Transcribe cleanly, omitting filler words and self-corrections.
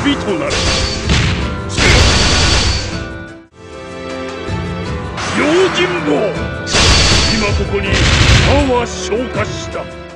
旅となれ。用心棒、今ここに魔は昇華した。